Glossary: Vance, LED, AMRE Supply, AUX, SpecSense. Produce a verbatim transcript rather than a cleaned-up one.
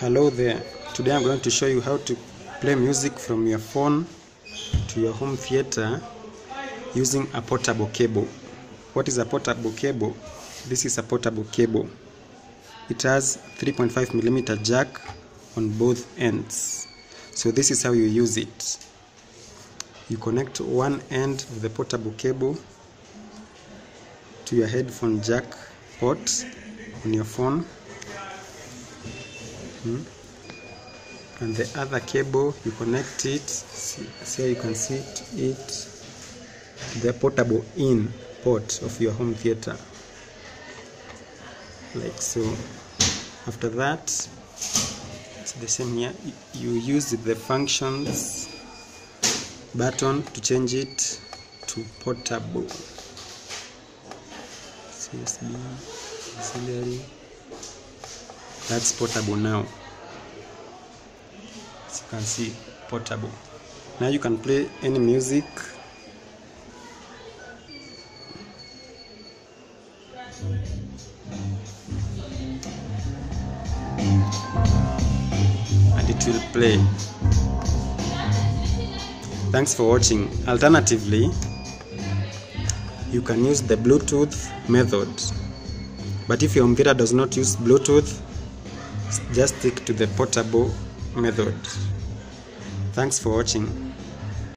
Hello there, today I'm going to show you how to play music from your phone to your home theater using a portable cable. What is a portable cable? This is a portable cable. It has three point five millimeter jack on both ends. So this is how you use it. You connect one end of the portable cable to your headphone jack port on your phone. Hmm. And the other cable, you connect it, see, see you can see it, it the portable in port of your home theater, like so. After that, it's the same here. You use the functions button to change it to portable, C S B, auxiliary. That's portable now. As you can see, portable. Now you can play any music. And it will play. Thanks for watching. Alternatively, you can use the Bluetooth method. But if your computer does not use Bluetooth, just stick to the portable method. Thanks for watching.